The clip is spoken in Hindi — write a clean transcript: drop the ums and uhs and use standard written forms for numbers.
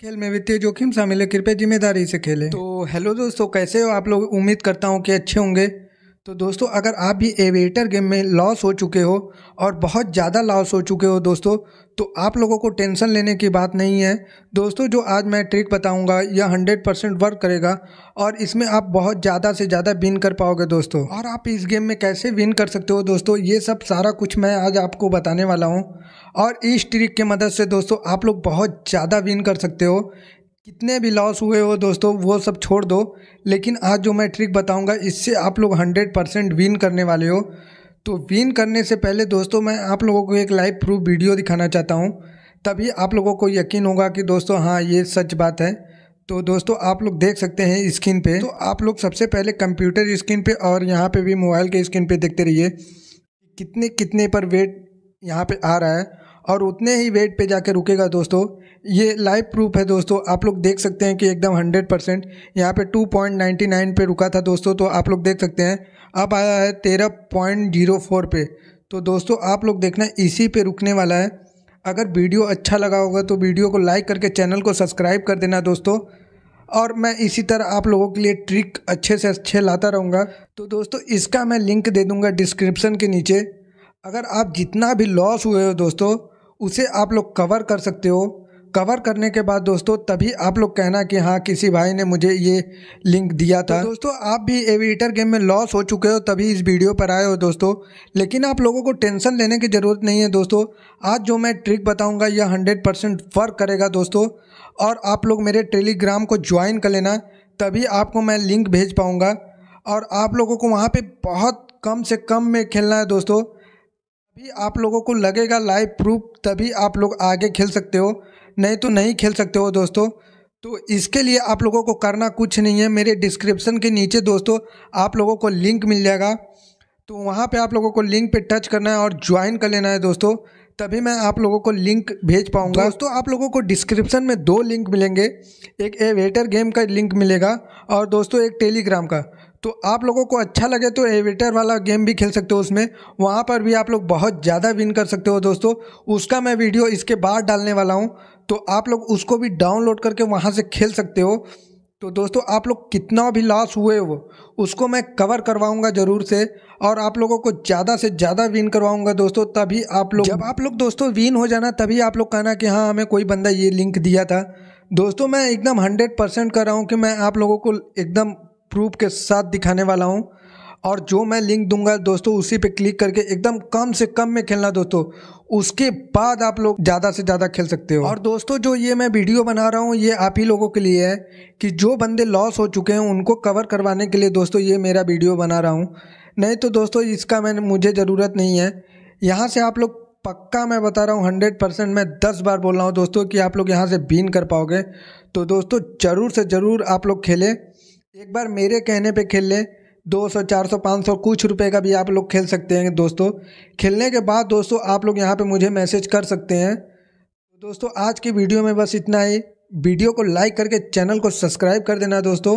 खेल में वित्तीय जोखिम शामिल है, कृपया जिम्मेदारी से खेलें। तो हेलो दोस्तों, कैसे हो आप लोग? उम्मीद करता हूं कि अच्छे होंगे। तो दोस्तों, अगर आप भी एविएटर गेम में लॉस हो चुके हो और बहुत ज़्यादा लॉस हो चुके हो दोस्तों, तो आप लोगों को टेंशन लेने की बात नहीं है दोस्तों। जो आज मैं ट्रिक बताऊंगा यह 100% वर्क करेगा और इसमें आप बहुत ज़्यादा से ज़्यादा विन कर पाओगे दोस्तों। और आप इस गेम में कैसे विन कर सकते हो दोस्तों, ये सब सारा कुछ मैं आज आपको बताने वाला हूँ। और इस ट्रिक की मदद से दोस्तों आप लोग बहुत ज़्यादा विन कर सकते हो। कितने भी लॉस हुए हो दोस्तों वो सब छोड़ दो, लेकिन आज जो मैं ट्रिक बताऊंगा इससे आप लोग 100% विन करने वाले हो। तो विन करने से पहले दोस्तों मैं आप लोगों को एक लाइव प्रूफ वीडियो दिखाना चाहता हूं, तभी आप लोगों को यकीन होगा कि दोस्तों हाँ ये सच बात है। तो दोस्तों आप लोग देख सकते हैं स्क्रीन पे। तो आप लोग सबसे पहले कंप्यूटर स्क्रीन पे और यहाँ पे भी मोबाइल के स्क्रीन पे देखते रहिए कितने कितने पर वेट यहाँ पे आ रहा है और उतने ही वेट पे जाके रुकेगा दोस्तों। ये लाइव प्रूफ है दोस्तों, आप लोग देख सकते हैं कि एकदम 100% यहाँ पे 2.99 पे रुका था दोस्तों। तो आप लोग देख सकते हैं अब आया है 13.04 पे। तो दोस्तों आप लोग देखना इसी पे रुकने वाला है। अगर वीडियो अच्छा लगा होगा तो वीडियो को लाइक करके चैनल को सब्सक्राइब कर देना दोस्तों, और मैं इसी तरह आप लोगों के लिए ट्रिक अच्छे से अच्छे लाता रहूँगा। तो दोस्तों इसका मैं लिंक दे दूँगा डिस्क्रिप्शन के नीचे। अगर आप जितना भी लॉस हुए हो दोस्तों उसे आप लोग कवर कर सकते हो। कवर करने के बाद दोस्तों तभी आप लोग कहना कि हाँ किसी भाई ने मुझे ये लिंक दिया था। तो दोस्तों आप भी एविएटर गेम में लॉस हो चुके हो तभी इस वीडियो पर आए हो दोस्तों, लेकिन आप लोगों को टेंशन लेने की ज़रूरत नहीं है दोस्तों। आज जो मैं ट्रिक बताऊंगा यह 100% वर्क करेगा दोस्तों। और आप लोग मेरे टेलीग्राम को ज्वाइन कर लेना, तभी आपको मैं लिंक भेज पाऊँगा। और आप लोगों को वहाँ पर बहुत कम से कम में खेलना है दोस्तों, तभी आप लोगों को लगेगा लाइव प्रूफ, तभी आप लोग आगे खेल सकते हो, नहीं तो नहीं खेल सकते हो दोस्तों। तो इसके लिए आप लोगों को करना कुछ नहीं है, मेरे डिस्क्रिप्शन के नीचे दोस्तों आप लोगों को लिंक मिल जाएगा। तो वहाँ पे आप लोगों को लिंक पे टच करना है और ज्वाइन कर लेना है दोस्तों, तभी मैं आप लोगों को लिंक भेज पाऊँगा। दोस्तों आप लोगों को डिस्क्रिप्शन में 2 लिंक मिलेंगे, एक एविएटर गेम का लिंक मिलेगा और दोस्तों एक टेलीग्राम का। तो आप लोगों को अच्छा लगे तो एविएटर वाला गेम भी खेल सकते हो, उसमें वहाँ पर भी आप लोग बहुत ज़्यादा विन कर सकते हो दोस्तों। उसका मैं वीडियो इसके बाद डालने वाला हूँ, तो आप लोग उसको भी डाउनलोड करके वहाँ से खेल सकते हो। तो दोस्तों आप लोग कितना भी लॉस हुए हो उसको मैं कवर करवाऊँगा ज़रूर से, और आप लोगों को ज़्यादा से ज़्यादा विन करवाऊँगा दोस्तों। तभी आप लोग जब आप लोग दोस्तों विन हो जाना तभी आप लोग कहना कि हाँ हमें कोई बंदा ये लिंक दिया था दोस्तों। मैं एकदम 100% कर रहा हूँ कि मैं आप लोगों को एकदम प्रूफ के साथ दिखाने वाला हूँ। और जो मैं लिंक दूंगा दोस्तों उसी पे क्लिक करके एकदम कम से कम में खेलना दोस्तों, उसके बाद आप लोग ज़्यादा से ज़्यादा खेल सकते हो। और दोस्तों जो ये मैं वीडियो बना रहा हूँ ये आप ही लोगों के लिए है कि जो बंदे लॉस हो चुके हैं उनको कवर करवाने के लिए दोस्तों ये मेरा वीडियो बना रहा हूँ, नहीं तो दोस्तों इसका मुझे ज़रूरत नहीं है। यहाँ से आप लोग पक्का मैं बता रहा हूँ 100%, मैं 10 बार बोल रहा हूँ दोस्तों कि आप लोग यहाँ से विन कर पाओगे। तो दोस्तों ज़रूर से ज़रूर आप लोग खेलें, एक बार मेरे कहने पे खेल लें। 200 400 500 कुछ रुपए का भी आप लोग खेल सकते हैं दोस्तों। खेलने के बाद दोस्तों आप लोग यहाँ पे मुझे मैसेज कर सकते हैं। दोस्तों आज की वीडियो में बस इतना ही, वीडियो को लाइक करके चैनल को सब्सक्राइब कर देना दोस्तों।